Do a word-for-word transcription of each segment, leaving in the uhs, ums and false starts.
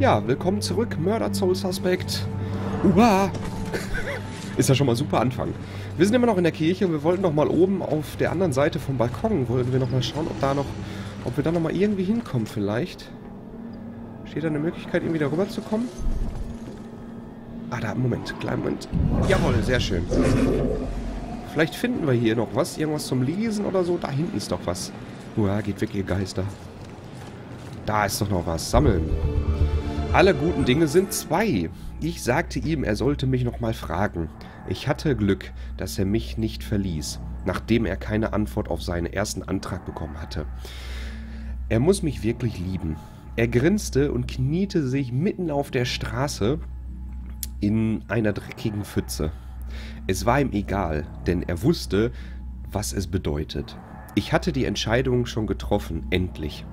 Ja, willkommen zurück, Murdered Soul Suspect. Uah! Ist ja schon mal super Anfang. Wir sind immer noch in der Kirche und wir wollten noch mal oben auf der anderen Seite vom Balkon, wollten wir noch mal schauen, ob da noch, ob wir da noch mal irgendwie hinkommen vielleicht. Steht da eine Möglichkeit, irgendwie da rüber zu kommen? Ah, da, Moment, kleinen Moment. Jawohl, sehr schön. Vielleicht finden wir hier noch was, irgendwas zum Lesen oder so. Da hinten ist doch was. Uah, geht weg, ihr Geister. Da ist doch noch was. Sammeln. Alle guten Dinge sind zwei. Ich sagte ihm, er sollte mich nochmal fragen. Ich hatte Glück, dass er mich nicht verließ, nachdem er keine Antwort auf seinen ersten Antrag bekommen hatte. Er muss mich wirklich lieben. Er grinste und kniete sich mitten auf der Straße in einer dreckigen Pfütze. Es war ihm egal, denn er wusste, was es bedeutet. Ich hatte die Entscheidung schon getroffen, endlich.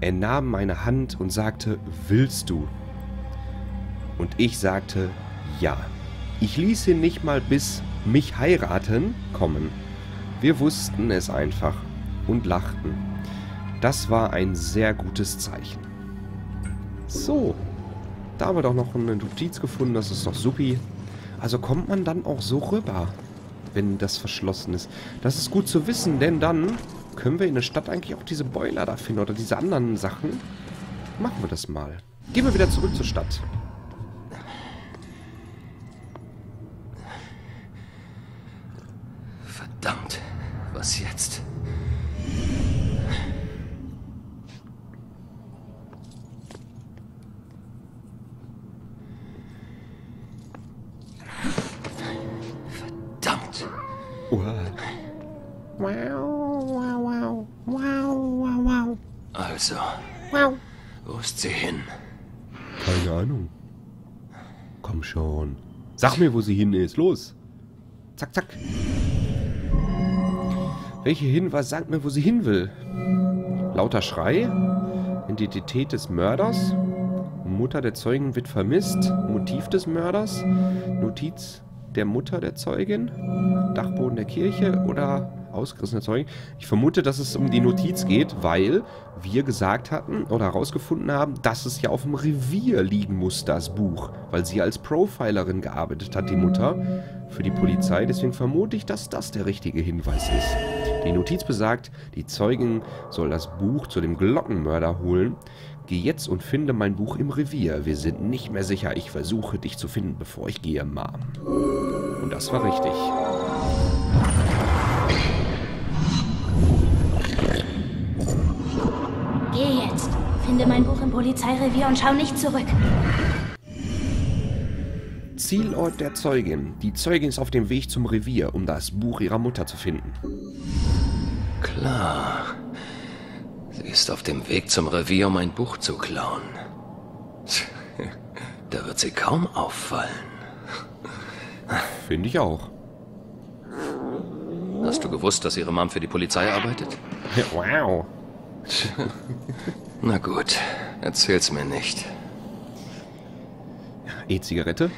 Er nahm meine Hand und sagte, willst du? Und ich sagte, ja. Ich ließ ihn nicht mal bis mich heiraten kommen. Wir wussten es einfach und lachten. Das war ein sehr gutes Zeichen. So, da haben wir doch noch eine Notiz gefunden, das ist doch supi. Also kommt man dann auch so rüber, wenn das verschlossen ist. Das ist gut zu wissen, denn dann können wir in der Stadt eigentlich auch diese Boiler da finden oder diese anderen Sachen. Machen wir das mal. Gehen wir wieder zurück zur Stadt. Verdammt, was jetzt? Also, wo ist sie hin? Keine Ahnung. Komm schon. Sag mir, wo sie hin ist. Los. Zack, zack. Welche Hinweis sagt mir, wo sie hin will? Lauter Schrei. Identität des Mörders. Mutter der Zeugin wird vermisst. Motiv des Mörders. Notiz der Mutter der Zeugin. Dachboden der Kirche oder ausgerissene Zeugen. Ich vermute, dass es um die Notiz geht, weil wir gesagt hatten oder herausgefunden haben, dass es ja auf dem Revier liegen muss, das Buch. Weil sie als Profilerin gearbeitet hat, die Mutter, für die Polizei. Deswegen vermute ich, dass das der richtige Hinweis ist. Die Notiz besagt, die Zeugin soll das Buch zu dem Glockenmörder holen. Geh jetzt und finde mein Buch im Revier. Wir sind nicht mehr sicher. Ich versuche, dich zu finden, bevor ich gehe, Mom. Und das war richtig. Geh jetzt. Finde mein Buch im Polizeirevier und schau nicht zurück. Zielort der Zeugin. Die Zeugin ist auf dem Weg zum Revier, um das Buch ihrer Mutter zu finden. Klar. Sie ist auf dem Weg zum Revier, um ein Buch zu klauen. Da wird sie kaum auffallen. Finde ich auch. Hast du gewusst, dass ihre Mom für die Polizei arbeitet? Wow. Na gut, erzähl's mir nicht. E-Zigarette?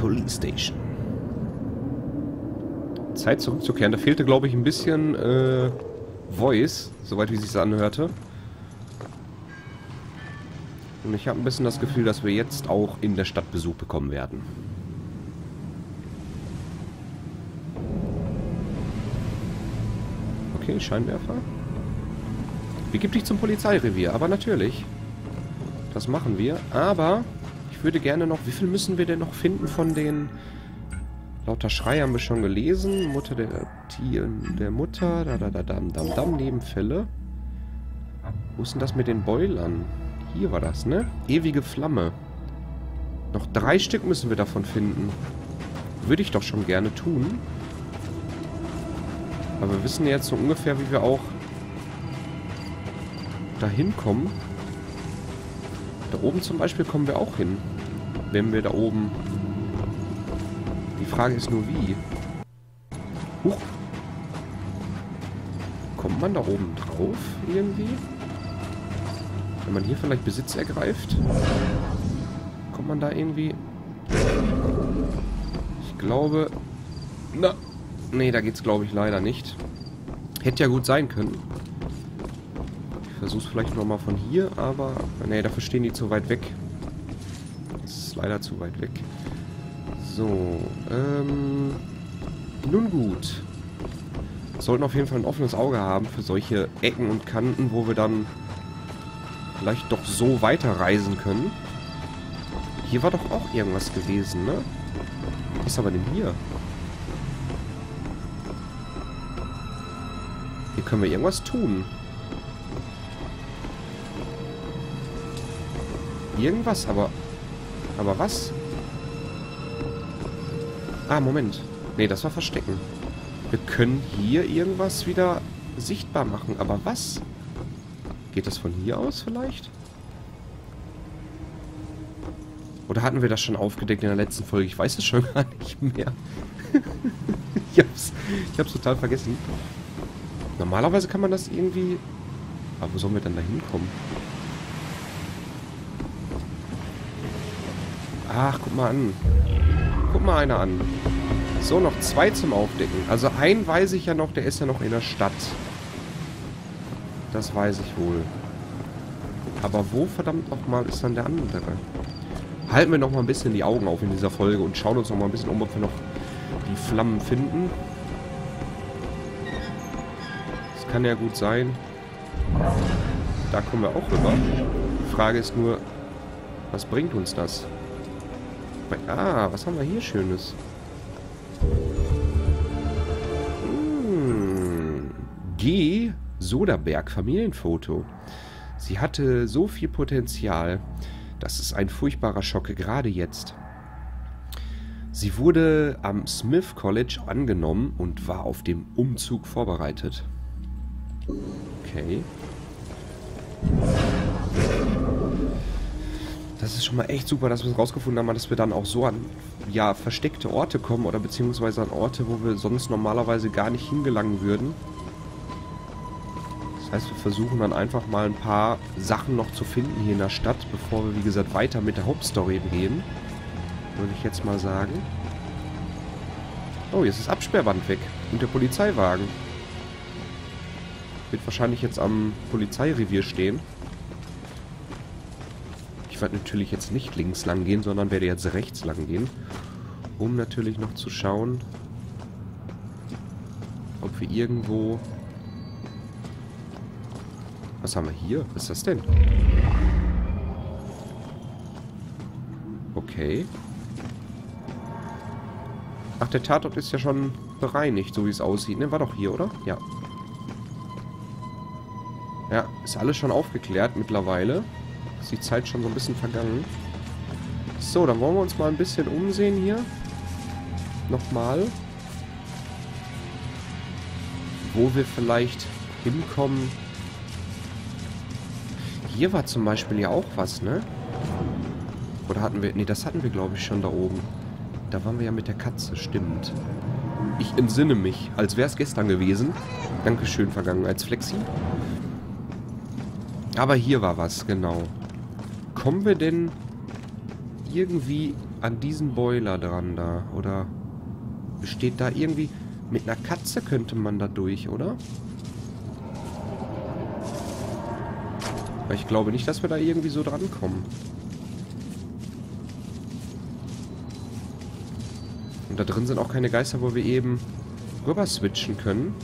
Police Station. Zeit zurückzukehren. Da fehlte, glaube ich, ein bisschen äh, Voice, soweit wie es sich anhörte. Und ich habe ein bisschen das Gefühl, dass wir jetzt auch in der Stadt Besuch bekommen werden. Okay, Scheinwerfer. Begib dich zum Polizeirevier, aber natürlich. Das machen wir, aber ich würde gerne noch... Wie viel müssen wir denn noch finden von den... Lauter Schrei haben wir schon gelesen. Mutter der Tieren der Mutter. Da, da, da, dam, dam, dam. Nebenfälle. Wo ist denn das mit den Boilern? Hier war das, ne? Ewige Flamme. Noch drei Stück müssen wir davon finden. Würde ich doch schon gerne tun. Aber wir wissen jetzt so ungefähr, wie wir auch dahin kommen. Da oben zum Beispiel kommen wir auch hin. Wenn wir da oben... Die Frage ist nur, wie. Huch. Kommt man da oben drauf irgendwie? Wenn man hier vielleicht Besitz ergreift, kommt man da irgendwie... glaube... Na, nee, da geht's glaube ich leider nicht. Hätte ja gut sein können. Ich versuch's vielleicht nochmal von hier, aber... Nee, dafür stehen die zu weit weg. Das ist leider zu weit weg. So, ähm... nun gut. Wir sollten auf jeden Fall ein offenes Auge haben für solche Ecken und Kanten, wo wir dann vielleicht doch so weiterreisen können. Hier war doch auch irgendwas gewesen, ne? Was ist aber denn hier? Hier können wir irgendwas tun. Irgendwas, aber... Aber was? Ah, Moment. Nee, das war Verstecken. Wir können hier irgendwas wieder sichtbar machen. Aber was? Geht das von hier aus vielleicht? Oder hatten wir das schon aufgedeckt in der letzten Folge? Ich weiß es schon gar nicht mehr. ich, hab's, ich hab's total vergessen. Normalerweise kann man das irgendwie... Aber wo sollen wir denn da hinkommen? Ach, guck mal an. Guck mal einer an. So, noch zwei zum Aufdecken. Also einen weiß ich ja noch, der ist ja noch in der Stadt. Das weiß ich wohl. Aber wo verdammt nochmal ist dann der andere? Halten wir nochmal ein bisschen die Augen auf in dieser Folge und schauen uns nochmal ein bisschen um, ob wir noch die Flammen finden. Das kann ja gut sein. Da kommen wir auch rüber. Die Frage ist nur, was bringt uns das? Ah, was haben wir hier Schönes? Hm. G. Soderberg, Familienfoto. Sie hatte so viel Potenzial. Das ist ein furchtbarer Schock, gerade jetzt. Sie wurde am Smith College angenommen und war auf dem Umzug vorbereitet. Okay. Das ist schon mal echt super, dass wir es rausgefunden haben, dass wir dann auch so an ja, versteckte Orte kommen oder beziehungsweise an Orte, wo wir sonst normalerweise gar nicht hingelangen würden. Das heißt, wir versuchen dann einfach mal ein paar Sachen noch zu finden hier in der Stadt, bevor wir, wie gesagt, weiter mit der Hauptstory gehen. Würde ich jetzt mal sagen. Oh, jetzt ist das Absperrband weg. Und der Polizeiwagen. Wird wahrscheinlich jetzt am Polizeirevier stehen. Ich werde natürlich jetzt nicht links lang gehen, sondern werde jetzt rechts lang gehen. Um natürlich noch zu schauen, ob wir irgendwo... Was haben wir hier? Was ist das denn? Okay. Ach, der Tatort ist ja schon bereinigt, so wie es aussieht. Ne, war doch hier, oder? Ja. Ja, ist alles schon aufgeklärt mittlerweile. Ist die Zeit schon so ein bisschen vergangen. So, dann wollen wir uns mal ein bisschen umsehen hier. Nochmal. Wo wir vielleicht hinkommen... Hier war zum Beispiel ja auch was, ne? Oder hatten wir... Ne, das hatten wir, glaube ich, schon da oben. Da waren wir ja mit der Katze, stimmt. Ich entsinne mich, als wäre es gestern gewesen. Dankeschön, Vergangenheitsflexi. Aber hier war was, genau. Kommen wir denn irgendwie an diesen Boiler dran da? Oder besteht da irgendwie... Mit einer Katze könnte man da durch, oder? Ich glaube nicht, dass wir da irgendwie so drankommen. Und da drin sind auch keine Geister, wo wir eben rüber switchen können.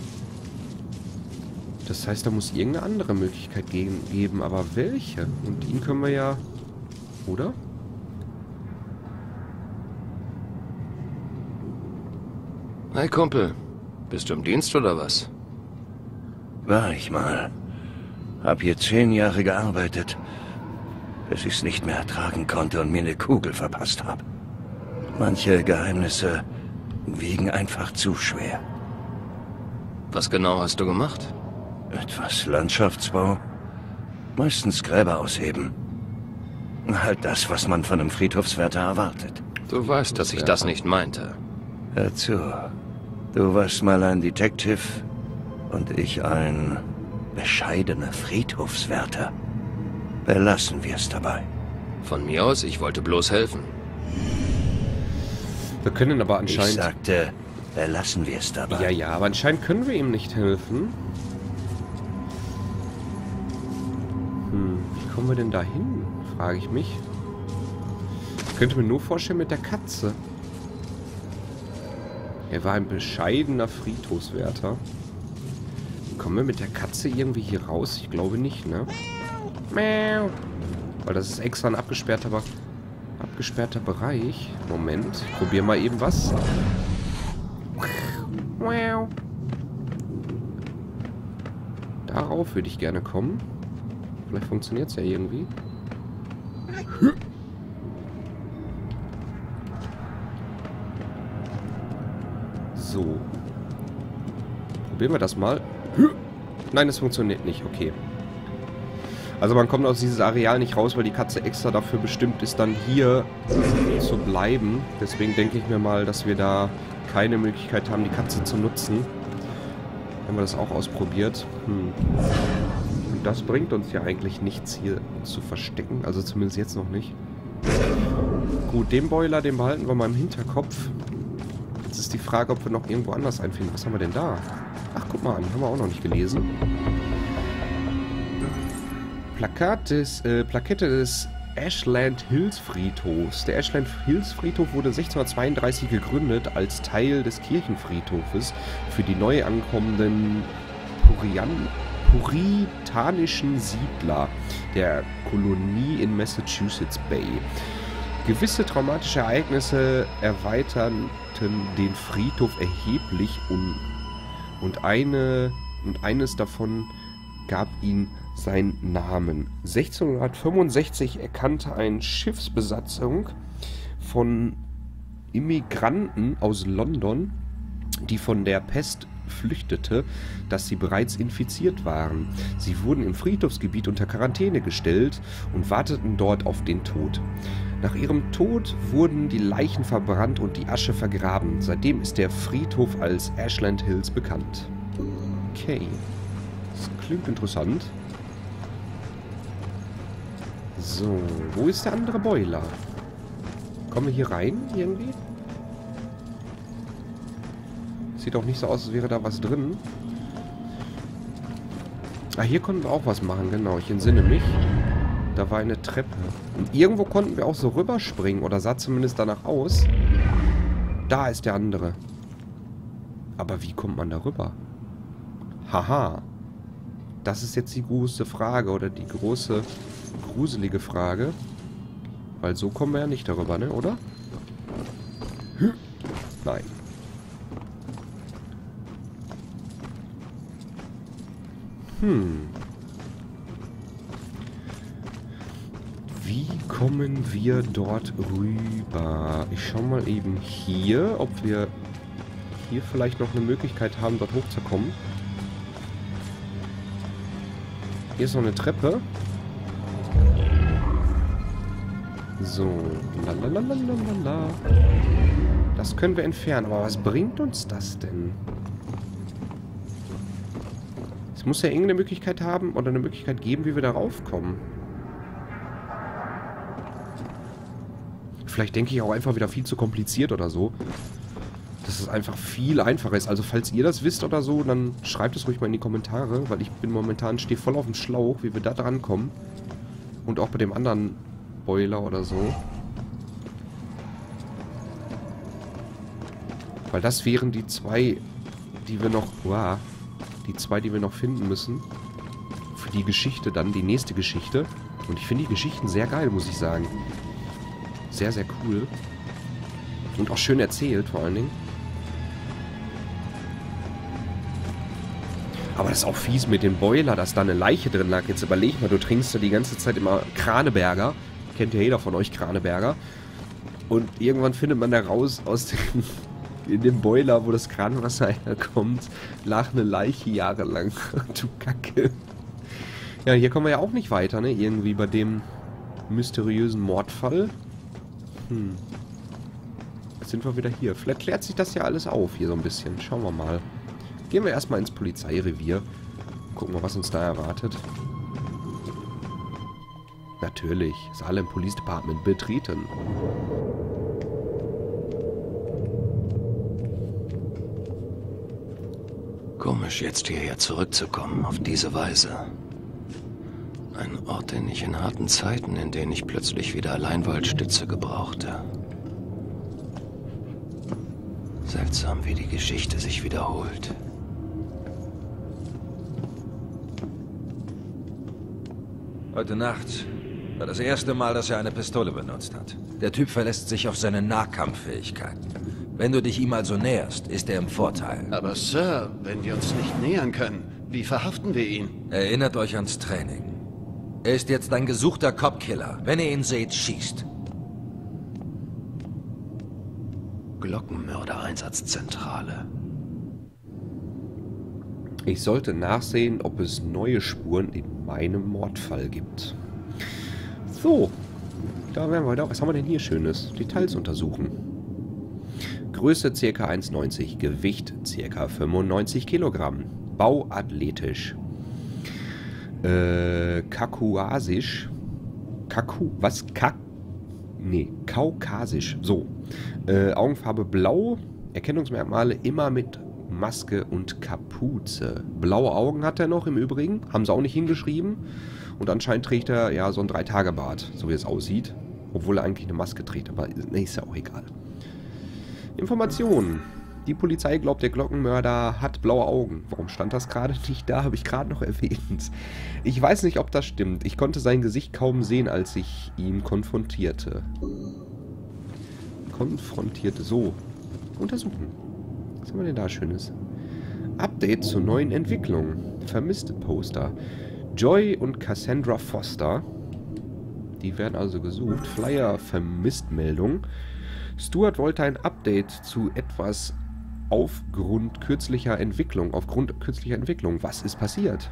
Das heißt, da muss irgendeine andere Möglichkeit geben. Aber welche? Und ihn können wir ja... Oder? Hi Kumpel. Bist du im Dienst oder was? War ich mal. Hab hier zehn Jahre gearbeitet, bis ich's nicht mehr ertragen konnte und mir eine Kugel verpasst habe. Manche Geheimnisse wiegen einfach zu schwer. Was genau hast du gemacht? Etwas Landschaftsbau. Meistens Gräber ausheben. Halt das, was man von einem Friedhofswärter erwartet. Du weißt, dass ich das nicht meinte. Hör zu. Du warst mal ein Detective und ich ein... bescheidene Friedhofswärter. Belassen wir es dabei. Von mir aus, ich wollte bloß helfen. Wir können aber anscheinend... Ich sagte, lassen wir es dabei. Ja, ja, aber anscheinend können wir ihm nicht helfen. Hm, wie kommen wir denn da hin, frage ich mich. Ich könnte mir nur vorstellen mit der Katze. Er war ein bescheidener Friedhofswärter. Kommen wir mit der Katze irgendwie hier raus? Ich glaube nicht, ne? Miau. Weil das ist extra ein abgesperrter, abgesperrter Bereich. Moment, ich probiere mal eben was. Miau. Darauf würde ich gerne kommen. Vielleicht funktioniert es ja irgendwie. So. Probieren wir das mal. Nein, das funktioniert nicht. Okay. Also man kommt aus dieses Areal nicht raus, weil die Katze extra dafür bestimmt ist, dann hier zu bleiben. Deswegen denke ich mir mal, dass wir da keine Möglichkeit haben, die Katze zu nutzen. Haben wir das auch ausprobiert. Hm. Und das bringt uns ja eigentlich nichts, hier zu verstecken. Also zumindest jetzt noch nicht. Gut, den Boiler, den behalten wir mal im Hinterkopf. Jetzt ist die Frage, ob wir noch irgendwo anders einfinden. Was haben wir denn da? Ach, guck mal an. Haben wir auch noch nicht gelesen. Plakat des, äh, Plakette des Ashland Hills Friedhofs. Der Ashland Hills Friedhof wurde sechzehnhundertzweiunddreißig gegründet als Teil des Kirchenfriedhofes für die neu ankommenden Purian, puritanischen Siedler der Kolonie in Massachusetts Bay. Gewisse traumatische Ereignisse erweiterten den Friedhof erheblich um. Und, eine, und eines davon gab ihm seinen Namen. sechzehnhundertfünfundsechzig erkannte eine Schiffsbesatzung von Immigranten aus London, die von der Pest flüchtete, dass sie bereits infiziert waren. Sie wurden im Friedhofsgebiet unter Quarantäne gestellt und warteten dort auf den Tod. Nach ihrem Tod wurden die Leichen verbrannt und die Asche vergraben. Seitdem ist der Friedhof als Ashland Hills bekannt. Okay. Das klingt interessant. So, wo ist der andere Boiler? Kommen wir hier rein irgendwie? Sieht auch nicht so aus, als wäre da was drin. Ah, hier konnten wir auch was machen, genau. Ich entsinne mich. Da war eine Treppe. Und irgendwo konnten wir auch so rüberspringen. Oder sah zumindest danach aus. Da ist der andere. Aber wie kommt man da rüber? Haha. Das ist jetzt die große Frage. Oder die große, gruselige Frage. Weil so kommen wir ja nicht darüber, ne? Oder? Nein. Hm. Wie kommen wir dort rüber? Ich schau mal eben hier, ob wir hier vielleicht noch eine Möglichkeit haben, dort hochzukommen. Hier ist noch eine Treppe. So. Lalalalala. Das können wir entfernen. Aber was bringt uns das denn? Es muss ja irgendeine Möglichkeit haben oder eine Möglichkeit geben, wie wir da raufkommen. Vielleicht denke ich auch einfach wieder viel zu kompliziert oder so. Dass es einfach viel einfacher ist. Also falls ihr das wisst oder so, dann schreibt es ruhig mal in die Kommentare, weil ich bin momentan, stehe voll auf dem Schlauch, wie wir da dran kommen. Und auch bei dem anderen Boiler oder so. Weil das wären die zwei, die wir noch... Wow, die zwei, die wir noch finden müssen. Für die Geschichte dann, die nächste Geschichte. Und ich finde die Geschichten sehr geil, muss ich sagen. Sehr, sehr cool. Und auch schön erzählt, vor allen Dingen. Aber das ist auch fies mit dem Boiler, dass da eine Leiche drin lag. Jetzt überleg mal, du trinkst da die ganze Zeit immer Kraneberger. Kennt ja jeder von euch Kraneberger. Und irgendwann findet man da raus aus dem, in dem Boiler, wo das Kranwasser herkommt, lag eine Leiche jahrelang. Du Kacke. Ja, hier kommen wir ja auch nicht weiter, ne? Irgendwie bei dem mysteriösen Mordfall. Hm. Jetzt sind wir wieder hier. Vielleicht klärt sich das ja alles auf hier so ein bisschen. Schauen wir mal. Gehen wir erstmal ins Polizeirevier. Gucken wir, was uns da erwartet. Natürlich. Salem Police Department betreten. Komisch, jetzt hierher zurückzukommen, auf diese Weise. Ein Ort, den ich in harten Zeiten, in denen ich plötzlich wieder Alleinwaldstütze gebrauchte. Seltsam, wie die Geschichte sich wiederholt. Heute Nacht war das erste Mal, dass er eine Pistole benutzt hat. Der Typ verlässt sich auf seine Nahkampffähigkeiten. Wenn du dich ihm also näherst, ist er im Vorteil. Aber Sir, wenn wir uns nicht nähern können, wie verhaften wir ihn? Erinnert euch ans Training. Er ist jetzt ein gesuchter Copkiller. Wenn ihr ihn seht, schießt. Glockenmördereinsatzzentrale. Ich sollte nachsehen, ob es neue Spuren in meinem Mordfall gibt. So, da wären wir wieder. Was haben wir denn hier Schönes? Details untersuchen. Größe ca. eins neunzig, Gewicht ca. fünfundneunzig Kilogramm, Bau athletisch, äh, kakuasisch, kaku, was, kak, nee, kaukasisch, so, äh, Augenfarbe blau, Erkennungsmerkmale immer mit Maske und Kapuze, blaue Augen hat er noch im Übrigen, haben sie auch nicht hingeschrieben und anscheinend trägt er ja so ein drei Tage Bart, so wie es aussieht, obwohl er eigentlich eine Maske trägt, aber nee, ist ja auch egal. Informationen. Die Polizei glaubt, der Glockenmörder hat blaue Augen. Warum stand das gerade nicht da? Habe ich gerade noch erwähnt. Ich weiß nicht, ob das stimmt. Ich konnte sein Gesicht kaum sehen, als ich ihn konfrontierte. Konfrontierte. So. Untersuchen. Was haben wir denn da Schönes? Update zur neuen Entwicklung. Vermisste Poster. Joy und Cassandra Foster. Die werden also gesucht. Flyer Vermisstmeldung. Stuart wollte ein Update zu etwas aufgrund kürzlicher Entwicklung. Aufgrund kürzlicher Entwicklung. Was ist passiert?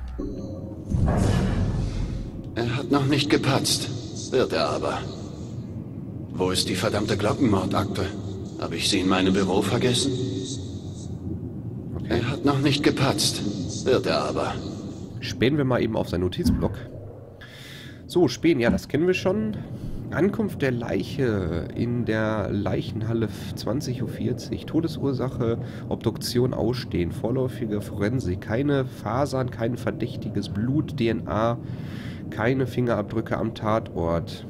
Er hat noch nicht gepatzt. Wird er aber. Wo ist die verdammte Glockenmordakte? Habe ich sie in meinem Büro vergessen? Okay. Er hat noch nicht gepatzt. Wird er aber. Spähen wir mal eben auf seinen Notizblock. So, spähen. Ja, das kennen wir schon. Ankunft der Leiche in der Leichenhalle zwanzig Uhr vierzig. Todesursache, Obduktion ausstehen, vorläufige Forensik, keine Fasern, kein verdächtiges Blut, D N A, keine Fingerabdrücke am Tatort.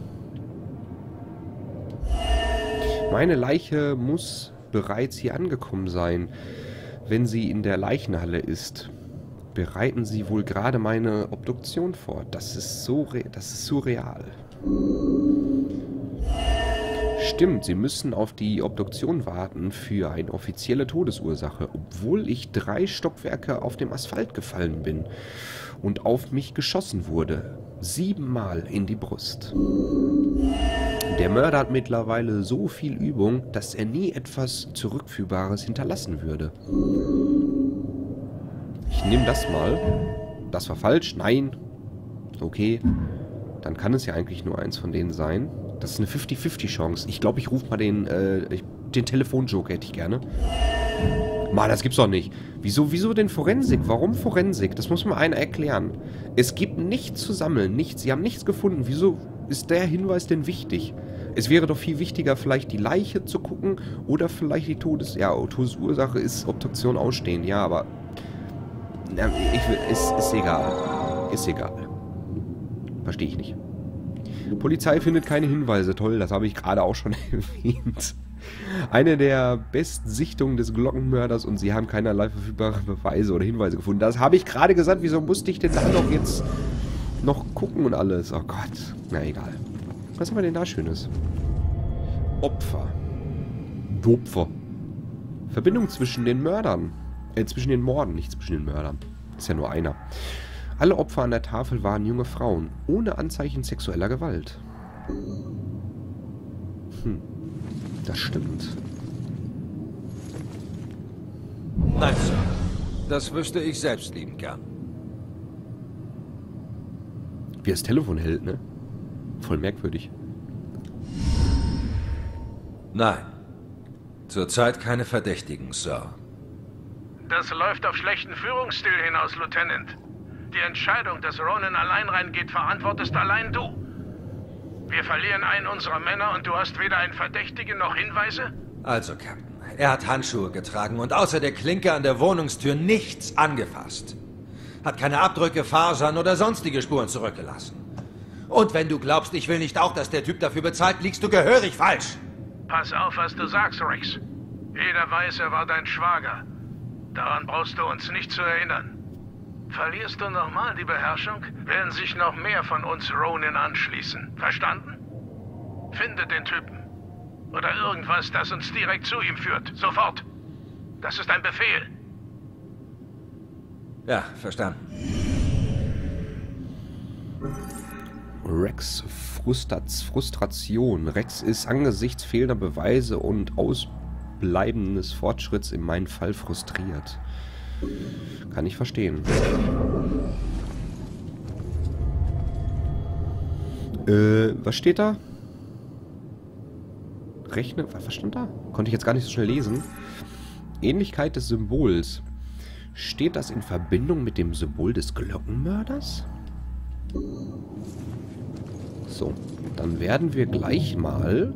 Meine Leiche muss bereits hier angekommen sein, wenn sie in der Leichenhalle ist. Bereiten Sie wohl gerade meine Obduktion vor. Das ist so, das ist surreal. Stimmt, Sie müssen auf die Obduktion warten für eine offizielle Todesursache, obwohl ich drei Stockwerke auf dem Asphalt gefallen bin und auf mich geschossen wurde. Siebenmal in die Brust. Der Mörder hat mittlerweile so viel Übung, dass er nie etwas Zurückführbares hinterlassen würde. Ich nehme das mal. Das war falsch. Nein. Okay. Dann kann es ja eigentlich nur eins von denen sein. Das ist eine fünfzig fünfzig Chance. Ich glaube, ich rufe mal den, äh, den Telefonjoker, hätte ich gerne. Mann, das gibt's doch nicht. Wieso, wieso denn Forensik? Warum Forensik? Das muss mir einer erklären. Es gibt nichts zu sammeln, nichts. Sie haben nichts gefunden. Wieso ist der Hinweis denn wichtig? Es wäre doch viel wichtiger, vielleicht die Leiche zu gucken oder vielleicht die Todes... Ja, Todesursache ist Obduktion ausstehen. Ja, aber... Na, ich will... Ist, ist egal. Ist egal. Verstehe ich nicht. Polizei findet keine Hinweise. Toll, das habe ich gerade auch schon erwähnt. Eine der besten Sichtungen des Glockenmörders und sie haben keinerlei verfügbare Beweise oder Hinweise gefunden. Das habe ich gerade gesagt. Wieso musste ich denn da noch jetzt noch gucken und alles? Oh Gott. Na egal. Was haben wir denn da Schönes? Opfer. Opfer. Verbindung zwischen den Mördern. Äh, zwischen den Morden, nicht zwischen den Mördern. Ist ja nur einer. Alle Opfer an der Tafel waren junge Frauen, ohne Anzeichen sexueller Gewalt. Hm, das stimmt. Nein, Sir. Das wüsste ich selbst lieben gern. Wie das Telefon hält, ne? Voll merkwürdig. Nein. Zurzeit keine Verdächtigen, Sir. Das läuft auf schlechten Führungsstil hinaus, Lieutenant. Die Entscheidung, dass Ronan allein reingeht, verantwortest allein du. Wir verlieren einen unserer Männer und du hast weder einen Verdächtigen noch Hinweise? Also, Captain, Er hat Handschuhe getragen und außer der Klinke an der Wohnungstür nichts angefasst. Hat keine Abdrücke, Fasern oder sonstige Spuren zurückgelassen. Und wenn du glaubst, ich will nicht auch, dass der Typ dafür bezahlt, liegst du gehörig falsch. Pass auf, was du sagst, Rex. Jeder weiß, er war dein Schwager. Daran brauchst du uns nicht zu erinnern. Verlierst du nochmal die Beherrschung, werden sich noch mehr von uns Ronin anschließen. Verstanden? Finde den Typen. Oder irgendwas, das uns direkt zu ihm führt. Sofort. Das ist ein Befehl. Ja, verstanden. Rex Frustration. Rex ist angesichts fehlender Beweise und Ausbleiben des Fortschritts in meinem Fall frustriert. Kann ich verstehen. Äh, was steht da? Rechne, was stand da? Konnte ich jetzt gar nicht so schnell lesen. Ähnlichkeit des Symbols. Steht das in Verbindung mit dem Symbol des Glockenmörders? So, dann werden wir gleich mal...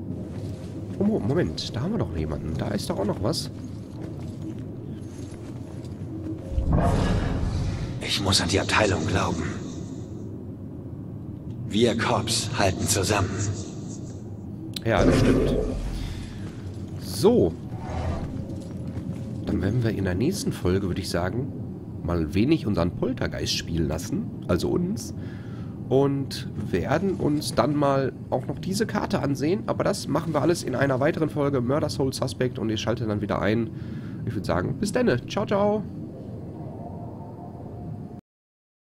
Oh, Moment, da haben wir doch jemanden. Da ist doch auch noch was. Ich muss an die Abteilung glauben. Wir Cops halten zusammen. Ja, das stimmt. So. Dann werden wir in der nächsten Folge, würde ich sagen, mal wenig unseren Poltergeist spielen lassen. Also uns. Und werden uns dann mal auch noch diese Karte ansehen. Aber das machen wir alles in einer weiteren Folge Murdered Soul Suspect. Und ich schalte dann wieder ein. Ich würde sagen, bis denne. Ciao, ciao.